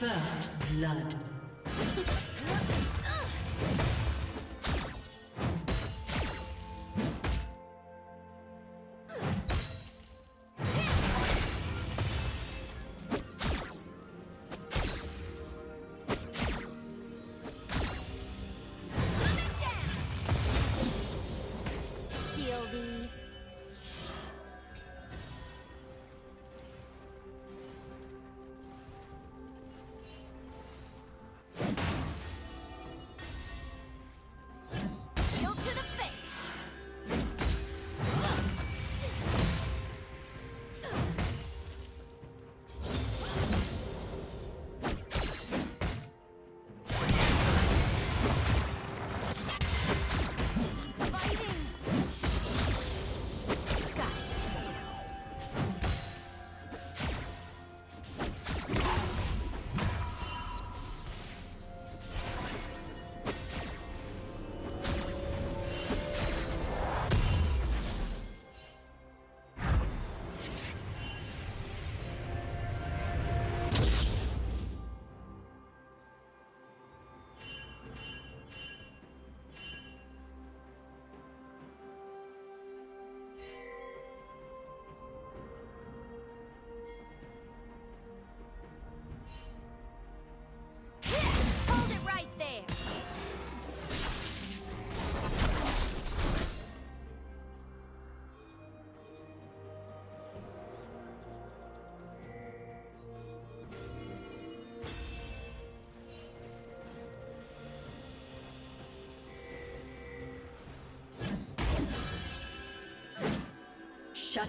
First blood. Shut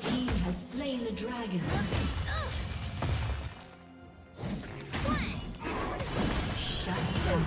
Red team has slain the dragon. Shut down.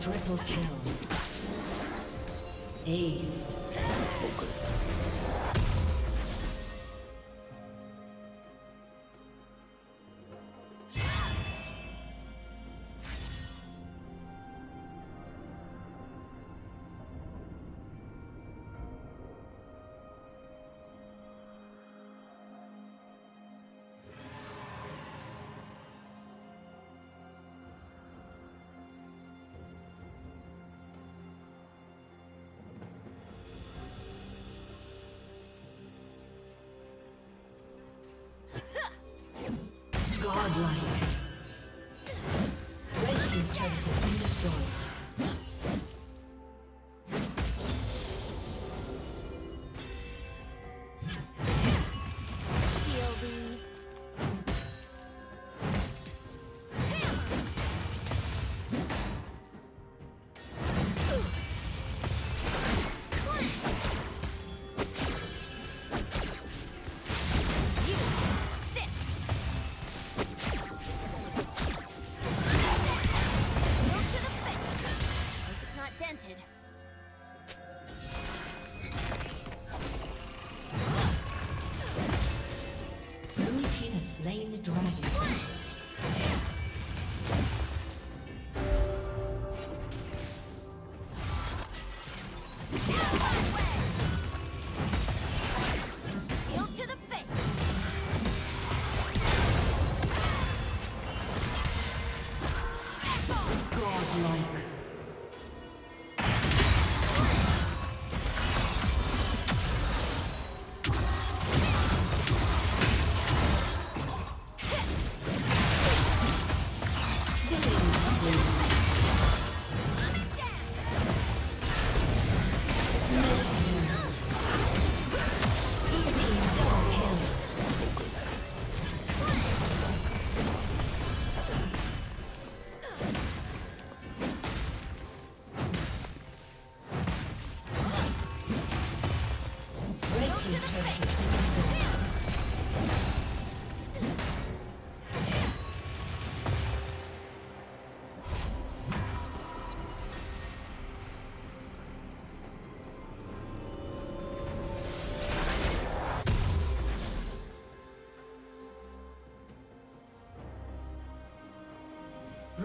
Triple kill. Aced. dragon.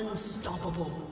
Unstoppable.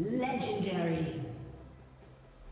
Legendary.